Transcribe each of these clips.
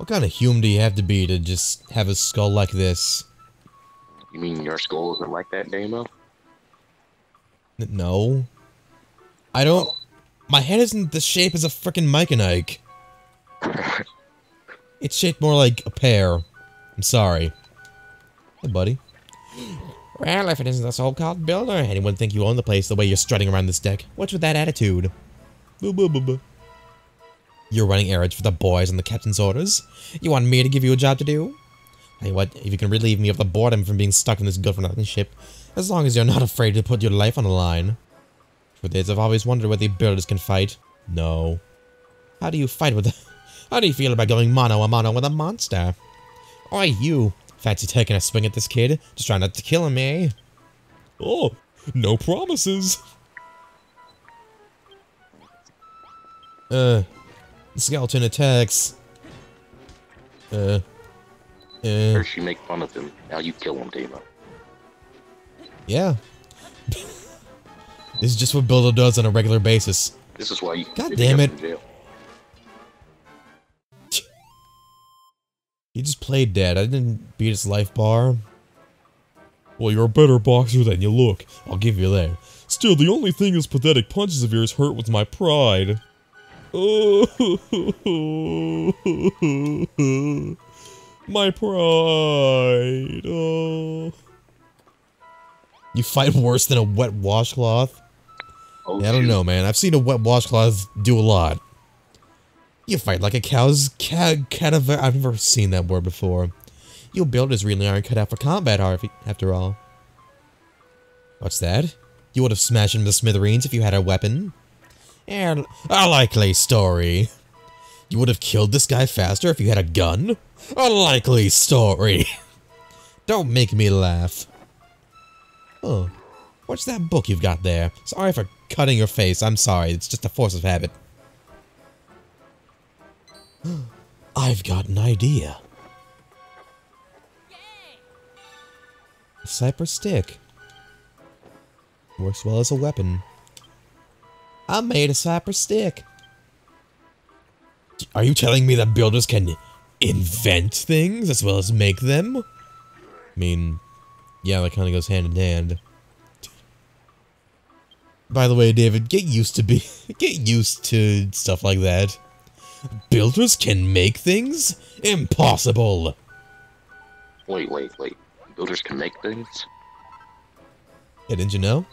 What kind of human do you have to be to just have a skull like this? You mean your skull isn't like that, Damo? No. I don't... My head isn't the shape as a frickin' Mike and Ike. It's shaped more like a pear. I'm sorry. Hey, buddy. Well, if it isn't the so-called builder, anyone think you own the place the way you're strutting around this deck? What's with that attitude? Boo boo boo boo. You're running errands for the boys on the captain's orders? You want me to give you a job to do? Hey, what, if you can relieve me of the boredom from being stuck in this good-for-nothing ship, as long as you're not afraid to put your life on the line. For days I've always wondered whether the builders can fight. No. How do you fight with the... How do you feel about going mano-a-mano with a monster? Oi, you! Fancy taking a swing at this kid? Just trying not to kill him, eh? Oh, no promises! Skeleton attacks. First you make fun of him, now you kill him, Damo. Yeah. This is just what Buildo does on a regular basis. This is why you... God damn it. He just played dead. I didn't beat his life bar. Well, you're a better boxer than you look. I'll give you that. Still, the only thing his pathetic punches of yours hurt was my pride. Oh, my pride. Oh. You fight worse than a wet washcloth? Oh, yeah, I don't know, man. I've seen a wet washcloth do a lot. You fight like a cow's cadaver. I've never seen that word before. You builders really aren't cut out for combat, Harvey, after all. What's that? You would have smashed him to smithereens if you had a weapon. A likely story. You would have killed this guy faster if you had a gun. A likely story. Don't make me laugh. Oh, what's that book you've got there? Sorry for cutting your face. I'm sorry. It's just a force of habit. I've got an idea. A cypress stick. Works well as a weapon. I made a cypress stick. Are you telling me that builders can invent things as well as make them? I mean, yeah, that kind of goes hand in hand. By the way, David, get used to stuff like that. Builders can make things? Impossible! Wait. Builders can make things? Yeah, didn't you know?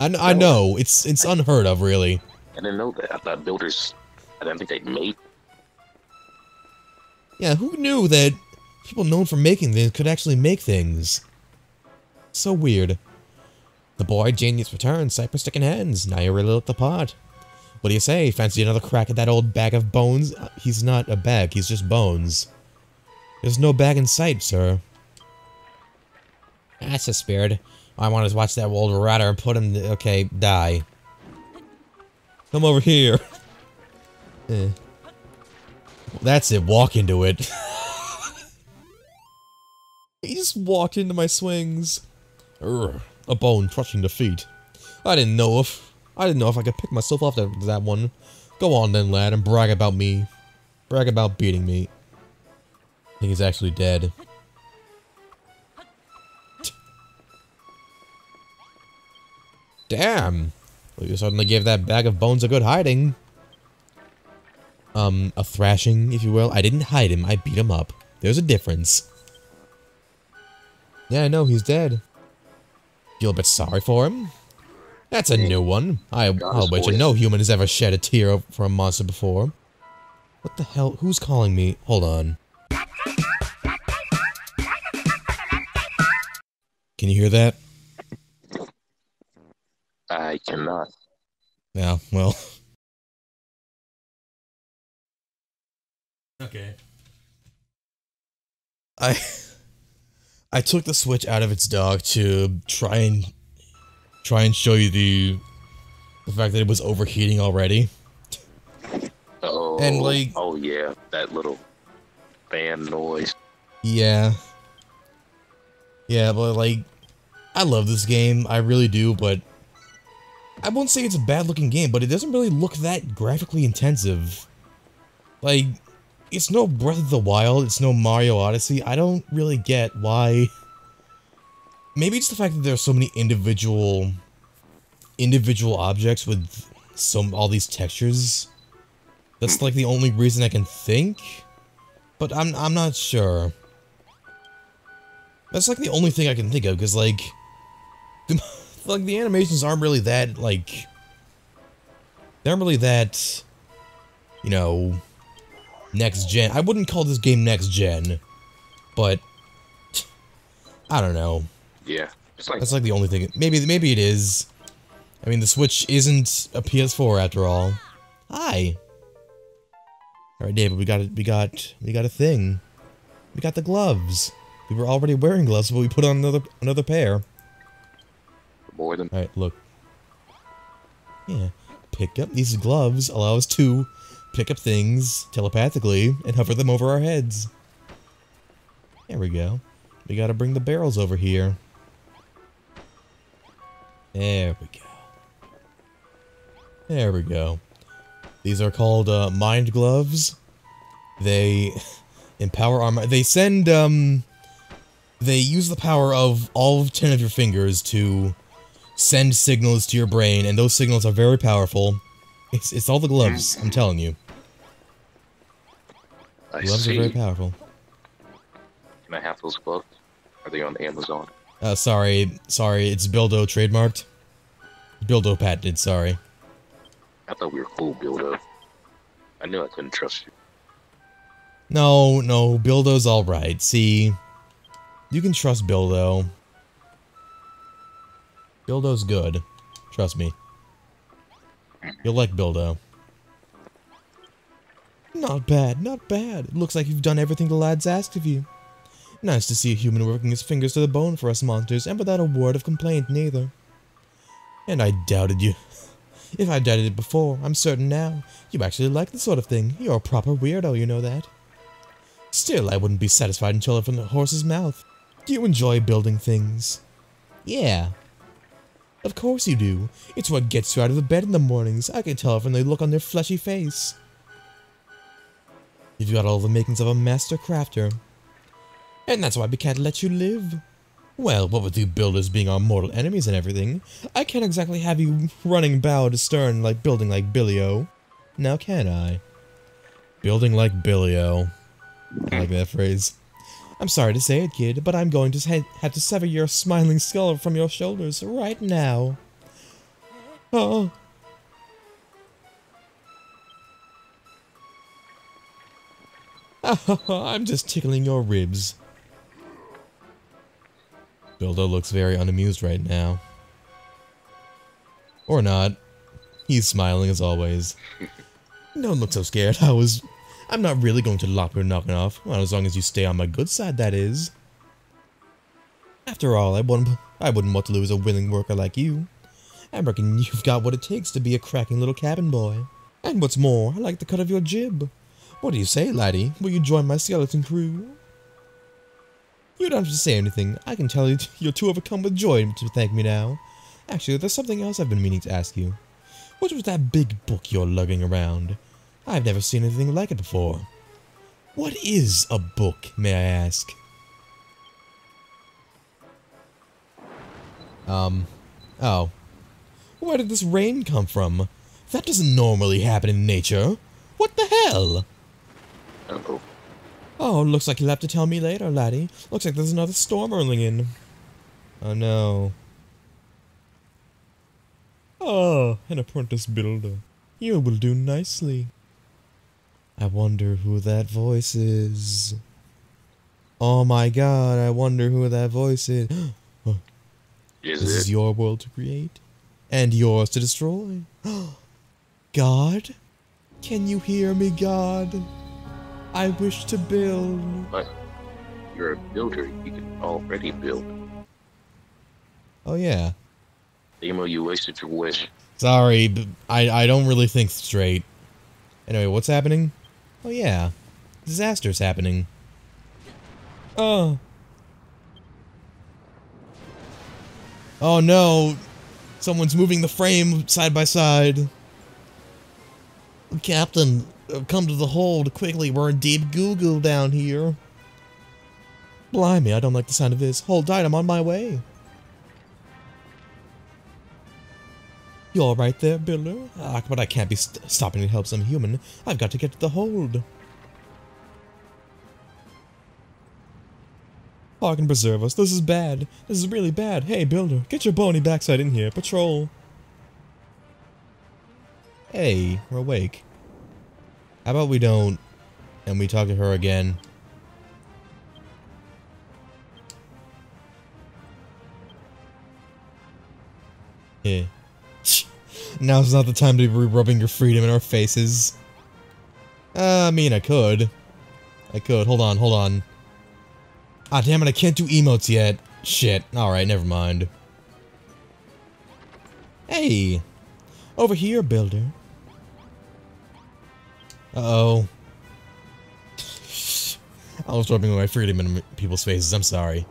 I know. It's unheard of, really. I didn't know that. I thought builders... I didn't think they made... Yeah, who knew that people known for making things could actually make things? So weird. The boy genius returns, cypress stick in hands. Now you're really at the pot. What do you say? Fancy another crack at that old bag of bones? He's not a bag, he's just bones. There's no bag in sight, sir. That's a spirit. All I want is to watch that old rotter and put him... Okay, die. Come over here. Well, that's it, walk into it. He just walked into my swings. Urgh, a bone crushing defeat. I didn't know if I could pick myself off that one. Go on then, lad, and brag about me. Brag about beating me. I think he's actually dead. Damn! Well, you certainly gave that bag of bones a good hiding. A thrashing, if you will. I didn't hide him, I beat him up. There's a difference. Yeah, I know, he's dead. Feel a bit sorry for him? That's a new one. I'll wager no human has ever shed a tear for a monster before. What the hell? Who's calling me? Hold on. Can you hear that? I cannot. Yeah, well. Okay. I took the Switch out of its dock to try and show you the fact that it was overheating already. Oh, and like, oh yeah, that little fan noise. Yeah, but like, I love this game, I really do, but I won't say it's a bad looking game, but it doesn't really look that graphically intensive. Like, it's no Breath of the Wild, it's no Mario Odyssey. I don't really get why. Maybe it's the fact that there are so many individual objects with all these textures. That's like the only reason I can think, but I'm not sure. That's like the only thing I can think of, because like the animations aren't really that they aren't really that, you know, next gen. I wouldn't call this game next gen, but I don't know. Yeah, it's like, that's like the only thing. Maybe it is. I mean, the Switch isn't a PS4 after all. Hi. All right, David. We got a thing. We got the gloves. We were already wearing gloves, but we put on another pair. More than. All right, look. Yeah. Pick up these gloves. Allow us to pick up things telepathically and hover them over our heads. There we go. We gotta bring the barrels over here. There we go. There we go. These are called mind gloves. They empower our. They send. They use the power of all 10 of your fingers to send signals to your brain, and those signals are very powerful. It's all the gloves. I'm telling you. Gloves are very powerful. Can I have those gloves? Are they on Amazon? Sorry, it's Buildo trademarked. Buildo patented, sorry. I thought we were cool, Buildo. I knew I couldn't trust you. No, Buildo's alright, see? You can trust Buildo. Buildo's good. Trust me. You'll like Buildo. Not bad, not bad. It looks like you've done everything the lads asked of you. Nice to see a human working his fingers to the bone for us monsters, and without a word of complaint, neither. And I doubted you. If I doubted it before, I'm certain now. You actually like this sort of thing. You're a proper weirdo, you know that. Still, I wouldn't be satisfied until from the horse's mouth. Do you enjoy building things? Yeah. Of course you do. It's what gets you out of the bed in the mornings. I can tell from the look on their fleshy face. You've got all the makings of a master crafter. And that's why we can't let you live. Well, what with you builders being our mortal enemies and everything, I can't exactly have you running bow to stern like building like Billy-O. Now can I? Building like Billy-O. I like that phrase. I'm sorry to say it, kid, but I'm going to have to sever your smiling skull from your shoulders right now. Oh. I'm just tickling your ribs. Buildo looks very unamused right now. Or not. He's smiling as always. Don't look so scared. I'm not really going to lop your noggin off. Well, as long as you stay on my good side, that is. After all, I wouldn't want to lose a willing worker like you. I reckon you've got what it takes to be a cracking little cabin boy. And what's more, I like the cut of your jib. What do you say, laddie? Will you join my skeleton crew? You don't have to say anything. I can tell you're too overcome with joy to thank me now. Actually, there's something else I've been meaning to ask you. What was that big book you're lugging around? I've never seen anything like it before. What is a book, may I ask? Oh. Where did this rain come from? That doesn't normally happen in nature. What the hell? Uh-oh. Oh, looks like you'll have to tell me later, laddie. Looks like there's another storm rolling in. Oh no. Oh, an apprentice builder. You will do nicely. I wonder who that voice is. Oh my god, I wonder who that voice is. This is your world to create, and yours to destroy. God? Can you hear me, God? I wish to build. But you're a builder, you can already build. Oh yeah. Emo, you wasted your wish. Sorry, but I don't really think straight. Anyway, what's happening? Oh yeah. Disaster's happening. Oh. Oh no. Someone's moving the frame side by side. Captain, Come to the hold quickly. We're in deep goo-goo down here. Blimey, I don't like the sound of this. Hold tight, I'm on my way. You all right there, Buildo? Ah, but I can't be stopping to help some human. I've got to get to the hold. Fog can preserve us. This is bad. This is really bad. Hey, Buildo, get your bony backside in here. Patrol. Hey, we're awake. How about we don't, and we talk to her again? Yeah. Now's not the time to be rubbing your freedom in our faces. I mean, I could. I could. Hold on, hold on. Ah, damn it, I can't do emotes yet. Shit. Alright, never mind. Hey! Over here, Buildo. Uh-oh. I was rubbing away freedom in people's faces, I'm sorry.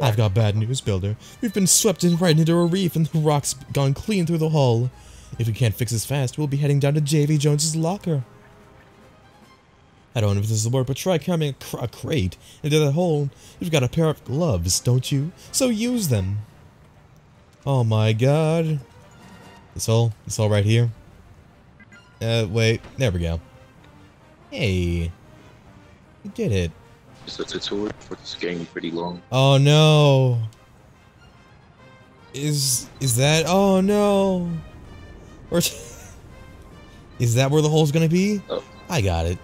I've got bad news, Buildo. We've been swept in right into a reef and the rock's gone clean through the hull. If we can't fix this fast, we'll be heading down to J.V. Jones's locker. I don't know if this is the word, but try carrying a crate into that hole. You've got a pair of gloves, don't you? So use them. Oh my god. This hole right here. Wait. There we go. Hey. You did it. Is the tutorial for this game pretty long? Oh no. Is that? Oh no. Or is that where the hole's gonna be? Oh. I got it.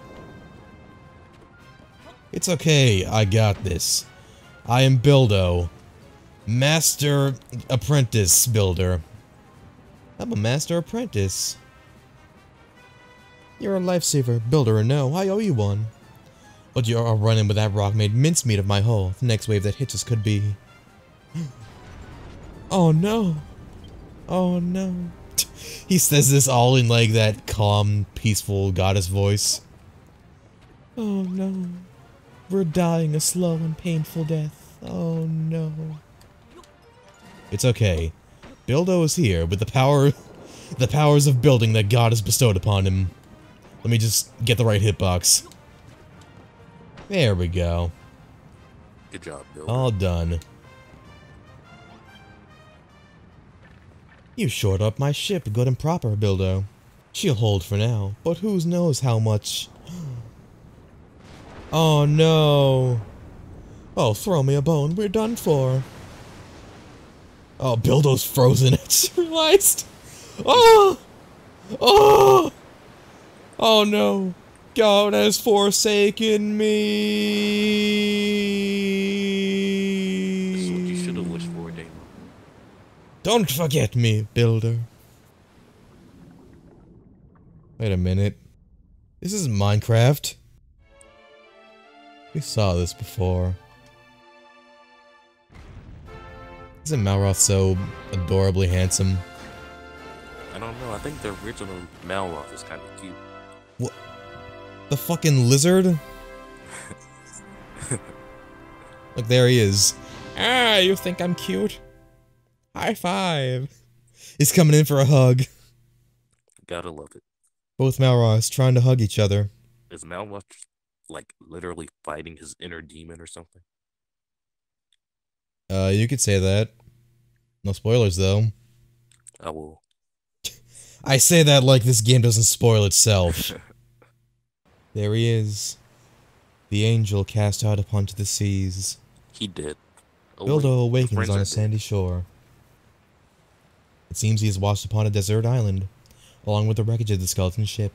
It's okay, I got this. I am Buildo. Master Apprentice Builder. I'm a Master Apprentice. You're a lifesaver, Builder or no, I owe you one. But you are running with that rock made mincemeat of my hull. The next wave that hits us could be... Oh no. Oh no. He says this all in like that calm, peaceful goddess voice. Oh no. We're dying a slow and painful death. Oh no. It's okay. Buildo is here with the powers of building that God has bestowed upon him. Let me just get the right hitbox. There we go. Good job, Buildo. All done. You shored up my ship good and proper, Buildo. She'll hold for now, but who knows how much... Oh no. Oh, throw me a bone, we're done for. Oh, Buildo's frozen, I just realized. Oh! Oh! Oh no. God has forsaken me. This is what you should have wished for, David. Don't forget me, Buildo. Wait a minute. This is Minecraft. We saw this before. Isn't Malroth so adorably handsome? I don't know, I think the original Malroth is kind of cute. What? The fucking lizard? Look, there he is. Ah, you think I'm cute? High five. He's coming in for a hug. Gotta love it. Both Malroths trying to hug each other. Is Malroth... like literally fighting his inner demon or something? You could say that. No spoilers though. I will. I say that like this game doesn't spoil itself. There he is. The angel cast out upon the seas. He did. Buildo awakens on a sandy shore. It seems he is washed upon a desert island, along with the wreckage of the skeleton ship.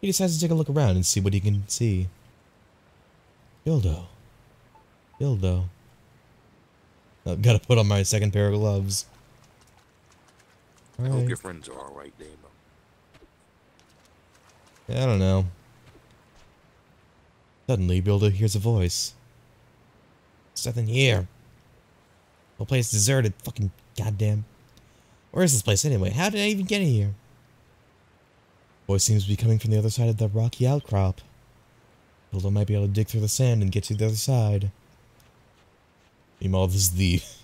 He decides to take a look around and see what he can see. Buildo. Buildo. I've got to put on my second pair of gloves. All right. I hope your friends are alright, David. Yeah, I don't know. Suddenly, Buildo hears a voice. There's nothing here. The whole place is deserted. Fucking goddamn. Where is this place anyway? How did I even get in here? Voice seems to be coming from the other side of the rocky outcrop. Buildo might be able to dig through the sand and get to the other side. Meanwhile, this is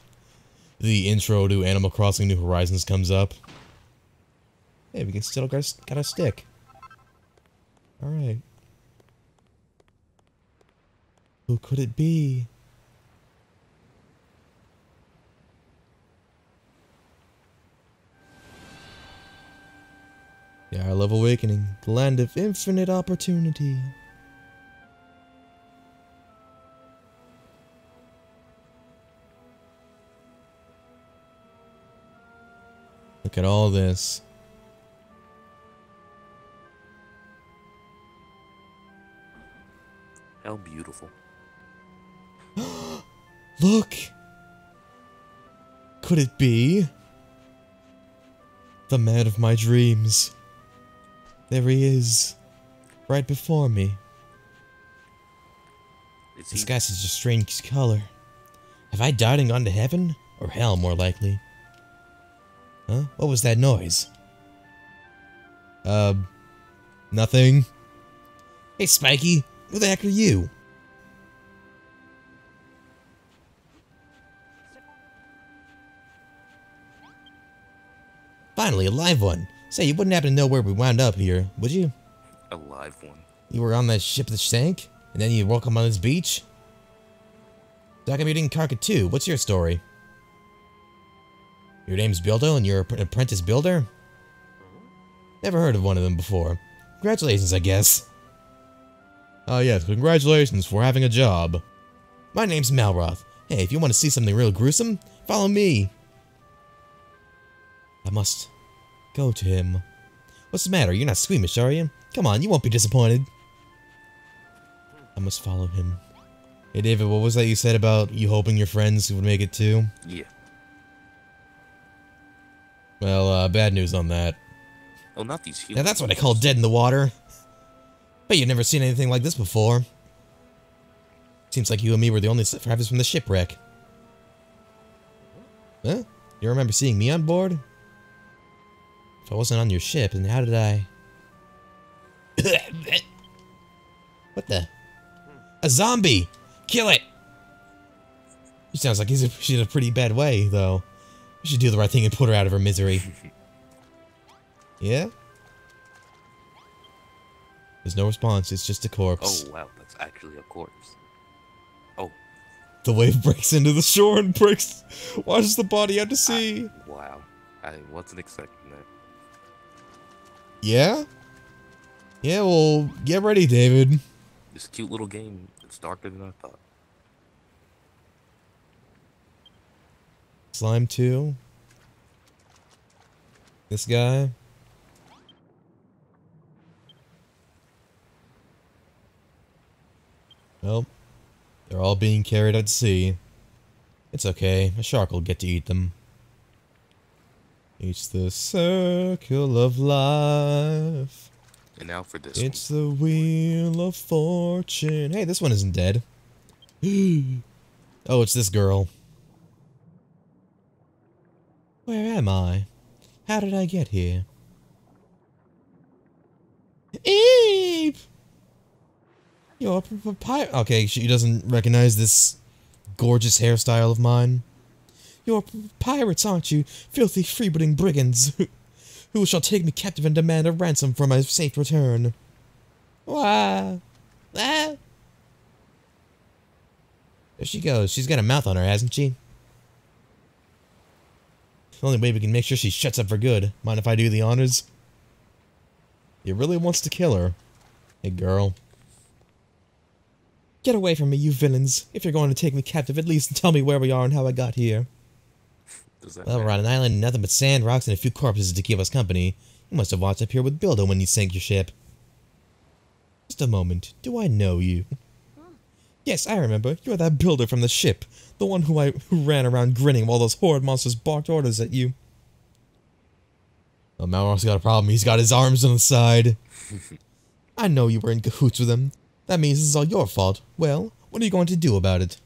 the intro to Animal Crossing New Horizons comes up. Hey, we can still got a stick. Alright. Who could it be? The Isle of Awakening, the land of infinite opportunity. Look at all this. How beautiful. Look! Could it be? The man of my dreams. There he is, right before me. This guy's such a strange color. Have I died and gone to heaven? Or hell, more likely. Huh? What was that noise? Nothing. Hey, Spiky, who the heck are you? Finally, a live one. Say, you wouldn't happen to know where we wound up here, would you? A live one. You were on that ship that sank, and then you woke up on this beach? Documenting Cockatoo, what's your story? Your name's Buildo, and you're an apprentice builder? Never heard of one of them before. Congratulations, I guess. Oh yes, congratulations for having a job. My name's Malroth. Hey, if you want to see something real gruesome, follow me. I must... go to him. What's the matter? You're not squeamish, are you? Come on, you won't be disappointed. I must follow him. Hey, David, what was that you said about you hoping your friends would make it too? Yeah. Well, bad news on that. Oh, not these humans. Now that's what I call dead in the water. But you've never seen anything like this before. Seems like you and me were the only survivors from the shipwreck. Huh? You remember seeing me on board? If I wasn't on your ship, then how did I... What the? A zombie! Kill it! He sounds like she's in a pretty bad way, though. We should do the right thing and put her out of her misery. Yeah? There's no response, it's just a corpse. Oh, wow, that's actually a corpse. Oh. The wave breaks into the shore and breaks... washes the body out to sea. Wow. I wasn't expecting that. Yeah? Yeah, well, get ready, David. This cute little game, it's darker than I thought. Slime 2. This guy. Well, they're all being carried out to sea. It's okay, a shark will get to eat them. It's the circle of life. And now for this It's one. The wheel of fortune. Hey, this one isn't dead. Oh, it's this girl. Where am I? How did I get here? Eep! You're a pirate. Okay, she doesn't recognize this gorgeous hairstyle of mine. You're pirates, aren't you? Filthy, freebooting brigands, who shall take me captive and demand a ransom for my safe return. Wah! Ah! There she goes. She's got a mouth on her, hasn't she? The only way we can make sure she shuts up for good. Mind if I do the honors? He really wants to kill her. Hey, girl. Get away from me, you villains. If you're going to take me captive, at least tell me where we are and how I got here. Well, we're on an island, nothing but sand, rocks, and a few corpses to keep us company. You must have watched up here with Buildo when you sank your ship. Just a moment. Do I know you? Yes, I remember. You're that builder from the ship. The one who ran around grinning while those horrid monsters barked orders at you. Well, Malroth's got a problem. He's got his arms on the side. I know you were in cahoots with him. That means this is all your fault. Well, what are you going to do about it?